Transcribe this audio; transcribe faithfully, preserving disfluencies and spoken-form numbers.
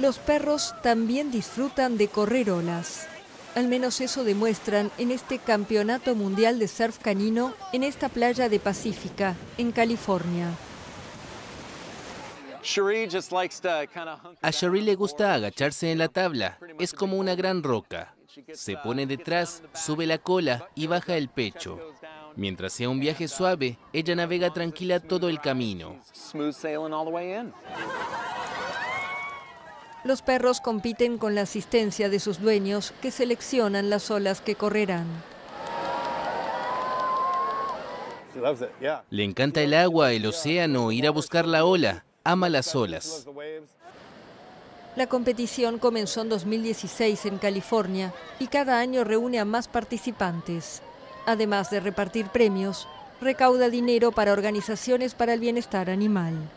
los perros también disfrutan de correr olas. Al menos eso demuestran en este Campeonato Mundial de Surf Canino en esta playa de Pacífica, en California. A Cherie le gusta agacharse en la tabla, es como una gran roca. Se pone detrás, sube la cola y baja el pecho. Mientras sea un viaje suave, ella navega tranquila todo el camino. Los perros compiten con la asistencia de sus dueños, que seleccionan las olas que correrán. Le encanta el agua, el océano, ir a buscar la ola. Ama las olas. La competición comenzó en dos mil dieciséis en California y cada año reúne a más participantes. Además de repartir premios, recauda dinero para organizaciones para el bienestar animal.